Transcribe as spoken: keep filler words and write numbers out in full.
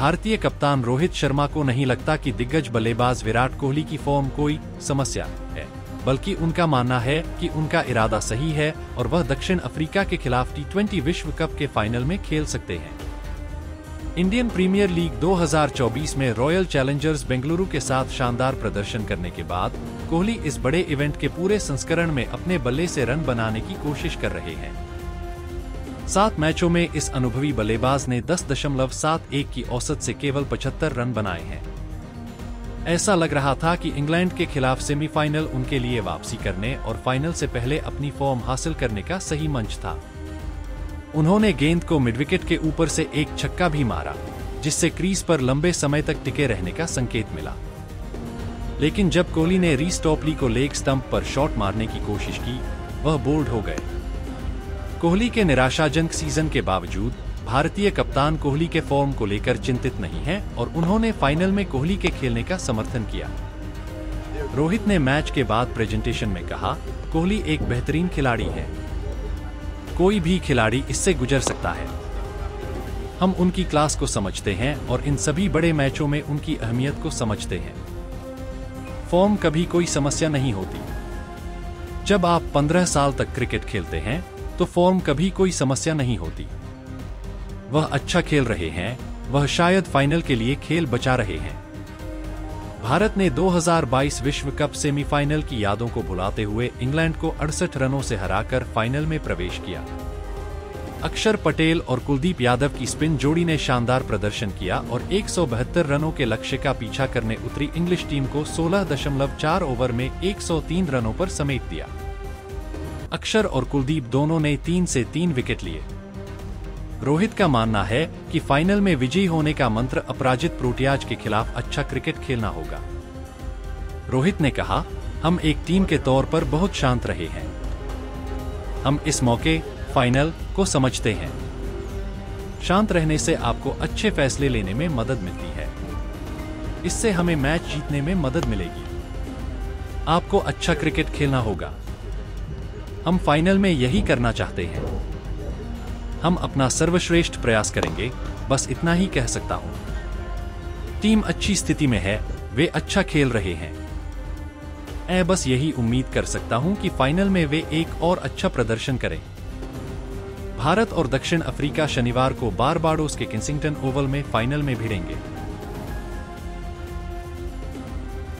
भारतीय कप्तान रोहित शर्मा को नहीं लगता कि दिग्गज बल्लेबाज विराट कोहली की फॉर्म कोई समस्या है, बल्कि उनका मानना है कि उनका इरादा सही है और वह दक्षिण अफ्रीका के खिलाफ टी ट्वेंटी विश्व कप के फाइनल में खेल सकते हैं। इंडियन प्रीमियर लीग दो हज़ार चौबीस में रॉयल चैलेंजर्स बेंगलुरु के साथ शानदार प्रदर्शन करने के बाद कोहली इस बड़े इवेंट के पूरे संस्करण में अपने बल्ले से रन बनाने की कोशिश कर रहे हैं। सात मैचों में इस अनुभवी बल्लेबाज ने दस दशमलव सात एक की औसत से केवल पचहत्तर रन बनाए हैं। ऐसा लग रहा था कि इंग्लैंड के खिलाफ सेमीफाइनल उनके लिए वापसी करने और फाइनल से पहले अपनी फॉर्म हासिल करने का सही मंच था। उन्होंने गेंद को मिडविकेट के ऊपर से एक छक्का भी मारा, जिससे क्रीज पर लंबे समय तक टिके रहने का संकेत मिला। लेकिन जब कोहली ने रीस को लेग स्टंप पर शॉट मारने की कोशिश की, वह बोल्ड हो गए। कोहली के निराशाजनक सीजन के बावजूद भारतीय कप्तान कोहली के फॉर्म को लेकर चिंतित नहीं हैं और उन्होंने फाइनल में कोहली के खेलने का समर्थन किया। रोहित ने मैच के बाद प्रेजेंटेशन में कहा, कोहली एक बेहतरीन खिलाड़ी है, कोई भी खिलाड़ी इससे गुजर सकता है। हम उनकी क्लास को समझते हैं और इन सभी बड़े मैचों में उनकी अहमियत को समझते हैं। फॉर्म कभी कोई समस्या नहीं होती। जब आप पंद्रह साल तक क्रिकेट खेलते हैं तो फॉर्म कभी कोई समस्या नहीं होती। वह अच्छा खेल रहे हैं, वह शायद फाइनल के लिए खेल बचा रहे हैं। भारत ने दो हज़ार बाईस विश्व कप सेमीफाइनल की यादों को भुलाते हुए इंग्लैंड को अड़सठ रनों से हराकर फाइनल में प्रवेश किया। अक्षर पटेल और कुलदीप यादव की स्पिन जोड़ी ने शानदार प्रदर्शन किया और एक सौ बहत्तर रनों के लक्ष्य का पीछा करने उतरी इंग्लिश टीम को सोलह दशमलव चार ओवर में एक सौ तीन रनों पर समेट दिया। अक्षर और कुलदीप दोनों ने तीन से तीन विकेट लिए। रोहित का मानना है कि फाइनल में विजयी होने का मंत्र अपराजित प्रोटियाज के खिलाफ अच्छा क्रिकेट खेलना होगा। रोहित ने कहा, हम एक टीम के तौर पर बहुत शांत रहे हैं। हम इस मौके फाइनल को समझते हैं। शांत रहने से आपको अच्छे फैसले लेने में मदद मिलती है। इससे हमें मैच जीतने में मदद मिलेगी। आपको अच्छा क्रिकेट खेलना होगा। हम फाइनल में यही करना चाहते हैं। हम अपना सर्वश्रेष्ठ प्रयास करेंगे, बस इतना ही कह सकता हूं। टीम अच्छी स्थिति में है, वे अच्छा खेल रहे हैं। मैं बस यही उम्मीद कर सकता हूं कि फाइनल में वे एक और अच्छा प्रदर्शन करें। भारत और दक्षिण अफ्रीका शनिवार को बारबाडोस के किंग्स्टन ओवल में फाइनल में भिड़ेंगे।